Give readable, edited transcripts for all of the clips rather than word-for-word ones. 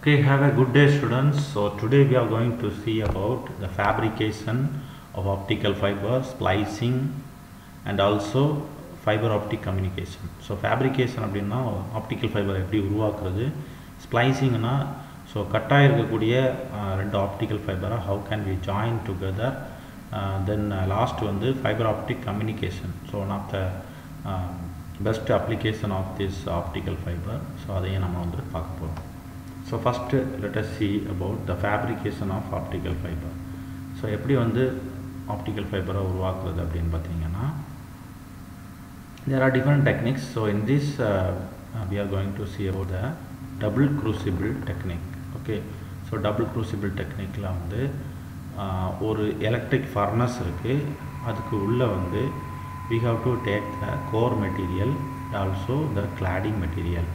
Okay, have a good day students. So today we are going to see about the fabrication of optical fiber, splicing, and also fiber optic communication. So fabrication அப்படினா optical fiber எப்படி உருவாக்குறது, splicing னா so கட்டா இருக்கக்கூடிய ரெண்டு optical fiber how can we join together, then last வந்து fiber optic communication, so one of the best application of this optical fiber. So அதையே நம்ம வந்து பார்க்க போறோம். So first let us see about the fabrication of optical fiber. So எப்படி வந்து optical fiber உருவாக்குறது அப்படினு பாத்தீங்கன்னா there are different techniques. So in this we are going to see about the double crucible technique. Okay, so double crucible technique la vandu oru electric furnace irukku, adukku ulla vandu we have to take the core material, also the cladding material.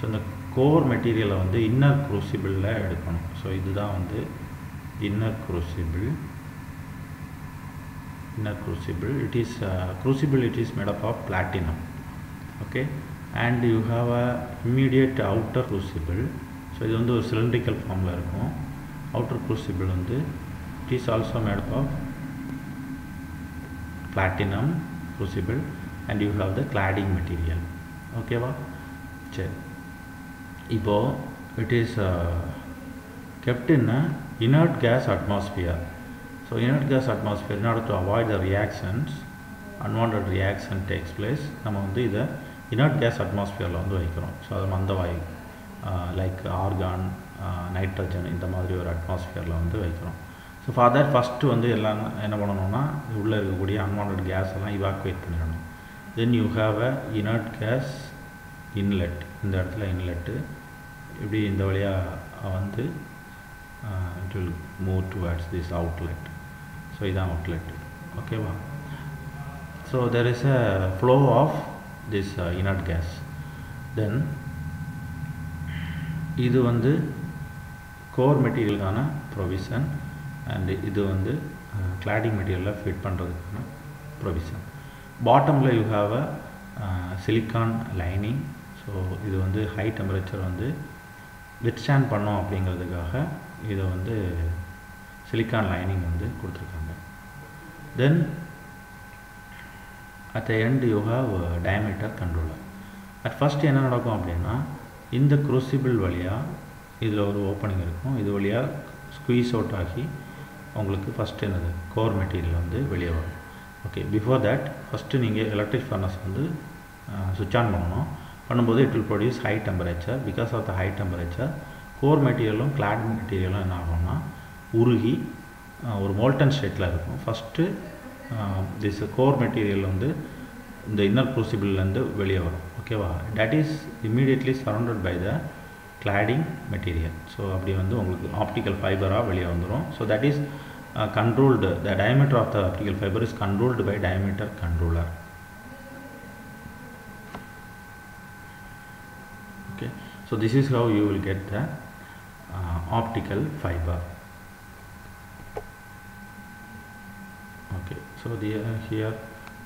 So the core material vandu inner crucible la edukanum. So idha vandu inner crucible, it is crucible, it is made up of platinum. Okay, and you have a immediate outer crucible. So this is a cylindrical form. Outer crucible it is also made up of platinum crucible, and you have the cladding material. Okay, va che ipo it is kept in a inert gas atmosphere. So inert gas atmosphere, in order to avoid the reactions, unwanted reaction takes place, நம்ம வந்து இத inert gas atmosphere ல வந்து வைக்கிறோம். So அது மந்தவாயு like argon, nitrogen இந்த மாதிரி ஒரு atmosphere ல வந்து வைக்கிறோம். So for that first வந்து எல்லாம் என்ன பண்ணனும்னா உள்ள இருக்கக்கூடிய unwanted gas எல்லாம் evacuate பண்ணனும். Then you have a inert gas inlet. இந்த இடத்துல inlet இப்படி இந்த வழியா வந்து it will move towards this outlet. So is outlet. Okay, wow. So there is a flow of this inert gas. Then idu vandu core material kana provision, and idu vandu cladding material la fit pandradhukana provision. Bottom la you have a silicon lining. So idu vandu high temperature vandu withstand pannum abingiradhukaga இது வந்து silicon lining வந்து கொடுத்திருக்காங்க. Then at the end you have a diameter controller. At first என்ன நடக்கும் அப்படின்னா இந்த crucible வழியா இதுல ஒரு ஓபனிங் இருக்கும், இது வழியா ஸ்குவீஸ் அவுட் ஆகி உங்களுக்கு ஃபர்ஸ்ட் என்னது கோர் மெட்டீரியல் வந்து வெளியே வரும். ஓகே, பிஃபோர் தட் ஃபர்ஸ்ட் நீங்க எலக்ட்ரிக் ஃபர்னஸ் வந்து சுவிட்ச் ஆன் பண்ணனும். பண்ணும்போது it will produce high temperature. Because of the high temperature core மெட்டீரியலும் கிளாடிங் மெட்டீரியலும் என்ன ஆகும்னா உருகி ஒரு மோல்டன் ஸ்டேட்டில் இருக்கும். ஃபஸ்ட்டு திஸ் கோர் மெட்டீரியல் வந்து இந்த இன்னர் க்ரூசிபிள்லேருந்து வெளியே வரும். ஓகேவா, that is immediately surrounded by the cladding material. So அப்படி வந்து உங்களுக்கு ஆப்டிக்கல் ஃபைபராக வெளியே வந்துடும். So that is controlled, the diameter of the optical fibre is controlled by diameter controller. Okay, so this is how you will get the optical fiber. Okay, so here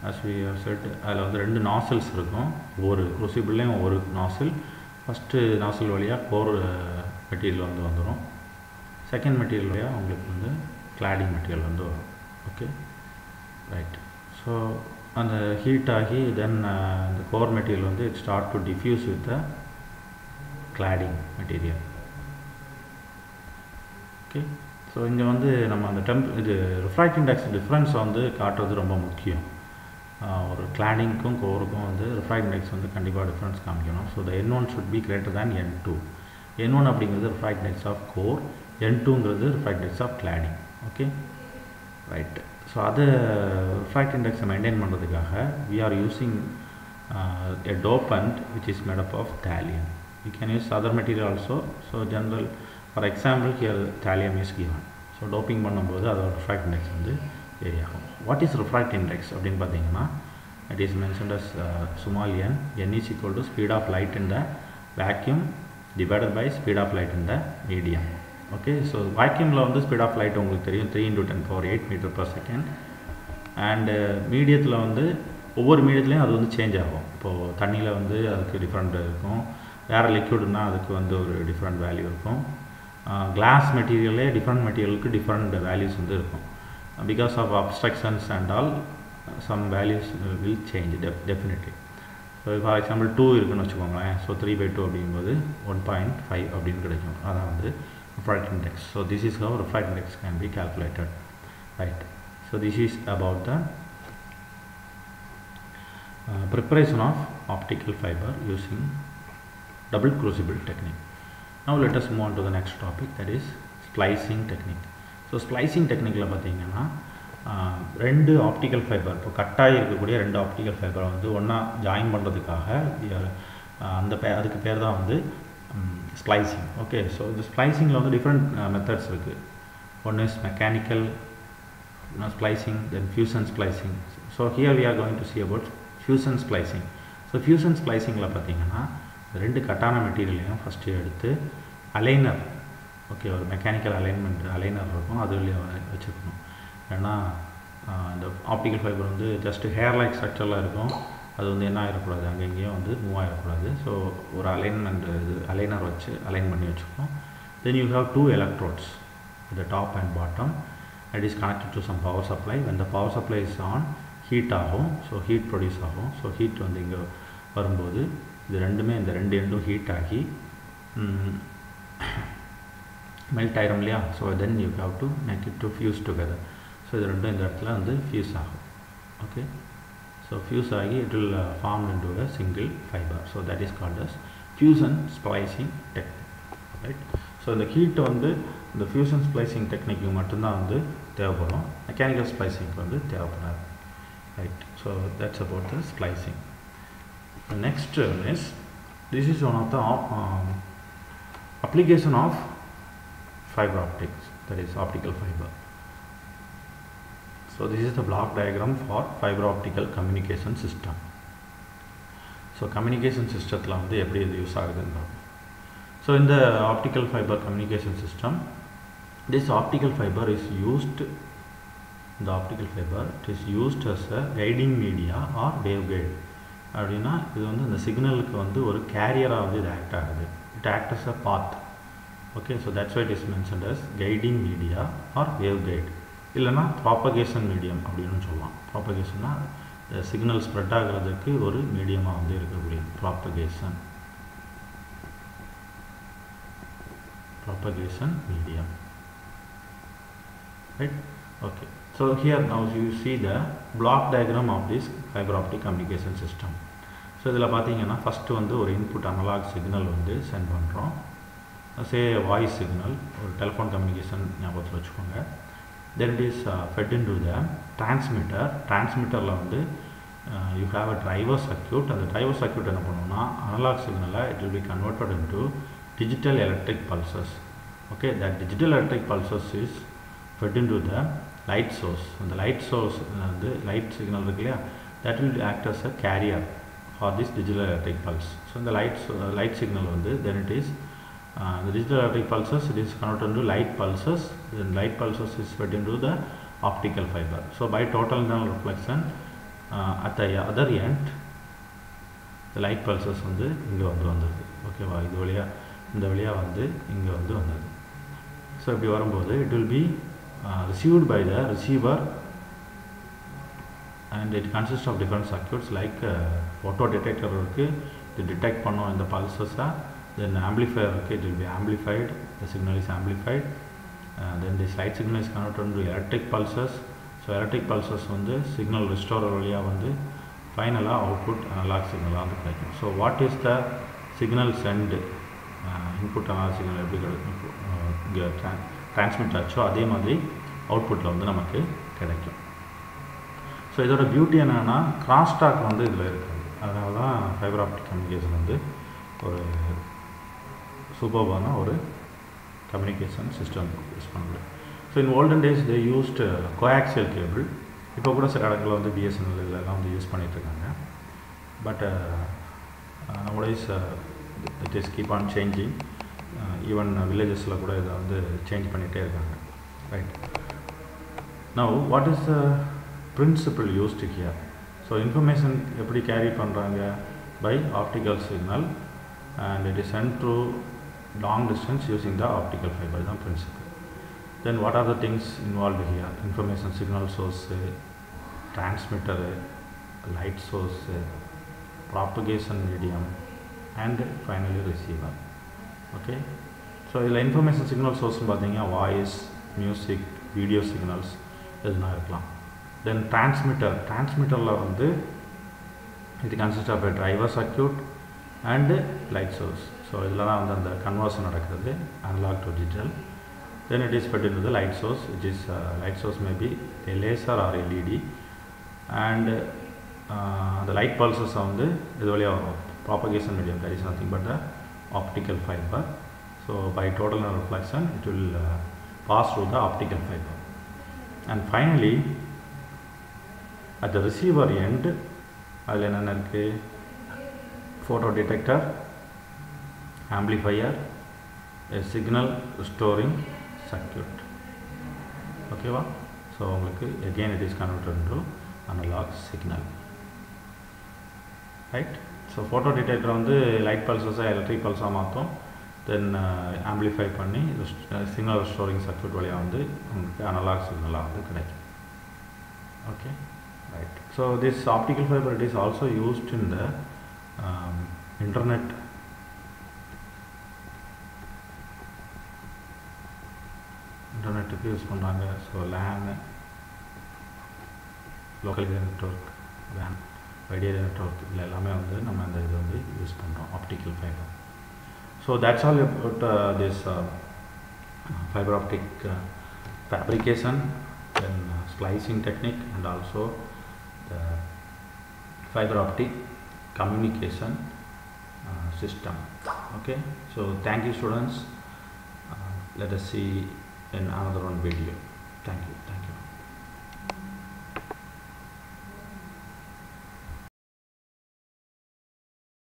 as we have said, அதில் வந்து ரெண்டு nozzles இருக்கும், ஒரு crucibleலையும் ஒரு nozzle. First nozzle வழியா core material வந்து வந்துடும், செகண்ட் மெட்டீரியல் வழியா உங்களுக்கு வந்து கிளாடிங் மெட்டீரியல் வந்து வரும். Okay, right. ஸோ அந்த ஹீட் ஆகி தென் இந்த கோர் மெட்டீரியல் வந்து it start to diffuse with the cladding material. Okay, so இங்கே வந்து நம்ம அந்த இது ரிஃப்ராக்ட் இண்டெக்ஸ் டிஃப்ரென்ஸ் வந்து காட்டுறது ரொம்ப முக்கியம். ஒரு கிளாடிங்க்கும் கோருக்கும் வந்து ரிஃப்ராக்ட் இண்டெக்ஸ் வந்து கண்டிப்பாக டிஃப்ரென்ஸ் காமிக்கணும். So the N1 should be greater than N2. N1 அப்படிங்கிறது ரிஃப்ராக்ட் இண்டெக்ஸ் ஆஃப் கோர், N2ங்கிறது refract index of cladding. Okay, right. So அது ரிஃப்ராக்ட் இண்டெக்ஸை மெயின்டைன் பண்ணுறதுக்காக we are using a dopant which is made up of thallium. We can use other material also. So general, for example, here thallium is given. So doping பண்ணும்போது அதோட refract index வந்து vary ஆகும். What is refract index அப்படினு பாத்தீங்கன்னா it is mentioned as small n. n is equal to speed of light in the vacuum divided by speed of light in the medium. Okay, so vacuum ல வந்து speed of light உங்களுக்கு தெரியும் 3 × 10⁸ m/s, and மீடியத்துல வந்து ஒவ்வொரு மீடியத்துலயும் அது வந்து change ஆகும். இப்போ தண்ணில வந்து அதுக்கு டிஃபரண்ட் இருக்கும், வேறு லிக்யூடுனா அதுக்கு வந்து ஒரு டிஃப்ரெண்ட் வேல்யூ இருக்கும் கிளாஸ் மெட்டீரியலே டிஃப்ரெண்ட் மெட்டீரியலுக்கு டிஃப்ரெண்ட் வேல்யூஸ் வந்து இருக்கும் because of obstructions and all some values will change definitely so for example 2 இருக்குன்னு வச்சுக்கோங்களேன் ஸோ 3/2 அப்படிங்கும்போது 1.5 அப்படின்னு கிடைக்கும் அதான் வந்து refract index so this is how refract index can be calculated right so this is about the preparation of optical fiber using double crucible technique now let us move on to the next topic that is splicing technique so splicing technique la pathina rendu optical fiber po cut a irukkudiya rendu optical fiber vandu onna join pandradhukaga andha adukku per da vandu splicing okay so the splicing la different methods irukku one is mechanical splicing then fusion splicing so here we are going to see about fusion splicing so fusion splicing la pathina rendu katana material la first eduthu aligner okay or mechanical alignment aligner irukum adule vechirukom ena the optical fiber undu just hair like structure la irukum அது வந்து என்ன ஆகிடக்கூடாது அங்கே இங்கேயும் வந்து move ஆகிடக்கூடாது so ஒரு alignment இது அலைனர் வச்சு அலைன் பண்ணி வச்சுக்கணும் then you have 2 electrodes the top and bottom it is connected to some power supply அந்த power supply is on heat ஆகும் ஸோ ஹீட் ப்ரொடியூஸ் ஆகும் ஸோ ஹீட் வந்து இங்கே வரும்போது இது ரெண்டுமே இந்த ரெண்டு எண்டும் ஹீட் ஆகி மெல்ட் ஆகிரும் இல்லையா so then you have to make it to fuse together so இது ரெண்டும் இந்த இடத்துல வந்து ஃபியூஸ் ஆகும் okay So fuse agi it will form into a single fiber. So that is called as fusion splicing technique, right? So in the heat on the fusion splicing technique you mattumda vandu thevapadum mechanical splicing vandu thevapadum, right? So that's about the splicing. The next term is this is one of the application of fiber optics, that is optical fiber. So this is the block diagram for fiber-optical communication system. So communication system la vandu eppadi idu use agudunga. So in the optical fiber communication system, this optical fiber is used. The optical fiber it is used as a guiding media or waveguide. Adina idu vandu the signal ku vandu oru carrier ah vandu act agudhu. It acts as a path. Okay, so that's why it is mentioned as guiding media or waveguide. இல்லைன்னா propagation medium அப்படின்னு சொல்லலாம் ப்ராப்பகேஷன்னா signal spread ஆகிறதுக்கு ஒரு மீடியமாக வந்து இருக்கக்கூடிய propagation medium right okay so here now you see the block diagram of this fibre optic communication system so இதில் பார்த்தீங்கன்னா ஃபஸ்ட்டு வந்து ஒரு இன்புட் அனலாக் சிக்னல் வந்து சென்ட் பண்ணுறோம் சே வாய்ஸ் சிக்னல் ஒரு டெலிஃபோன் கம்யூனிகேஷன் ஞாபகத்தில் வச்சுக்கோங்க Then it is fed into the transmitter la vandu you have a driver circuit and the driver circuit enna pannumna analog signal it will be converted into digital electric pulses okay that digital electric pulses is fed into the light source and the light source the light signal irukla that will act as a carrier for this digital electric pulse so in the light signal vandu then it is the digital electric pulses it is converted into light pulses then light pulses is fed into the optical fiber so by total internal reflection at the other end the light pulses வந்து இங்க வந்து வந்தது ஓகேவா இது வழியா இந்த வழியா வந்து இங்க வந்து வந்தது so இப்படி வரும்போது it will be received by the receiver and it consists of different circuits like photo detector இருக்கு இது detect பண்ணும் இந்த pulses then amplifier okay it will be amplified the signal is amplified then this light signal is converted into electric pulses so electric pulses vandu signal restorer valiya vandu finally output analog signal ah irukku so what is the signal send input analog signal eppadi transmit acho adhe maari output la vandu namakku kedaikum so idoda beauty enna na cross talk vandu idla irukku adhaala fiber optic communication vandu oru சூப்பர்பான ஒரு communication system use பண்ணுறது so in olden days they used coaxial cable இப்போ கூட சில இடங்களில் வந்து BSNL இதெல்லாம் வந்து யூஸ் பண்ணிகிட்ருக்காங்க but nowadays it is keep on changing even வில்லேஜஸில் கூட இதை வந்து சேஞ்ச் பண்ணிகிட்டே இருக்காங்க right now what is the principle used here so information எப்படி கேரி பண்ணுறாங்க by optical signal and it is sent through long distance using the optical fiber, the principle. Then what are the things involved here? Information signal source, transmitter, light source, propagation medium, and finally receiver. Okay. So the information signal source voice, music, video signals, then transmitter it consists of a driver circuit and light source. So the conversion analog to digital. Then it is fed into the light source, which is light source may be a laser or LED, and the light pulses on the propagation medium, that is nothing but the optical fiber. So by total reflection it will pass through the optical fiber. And finally at the receiver end photo detector, amplifier, a signal storing circuit. Okay, well, so again it is converted into analog signal, right? So photo detector on the light pulses electric pulse, then amplify panni signal storing circuit on the analog signal. Okay, right. So this optical fiber, it is also used in the internet use pandanga. So LAN, local area network, WAN, wide area network, use optical fiber. So that's all about this fiber optic fabrication, then splicing technique, and also the fiber optic communication system. Okay, so thank you students. Let us see in another one video. Thank you.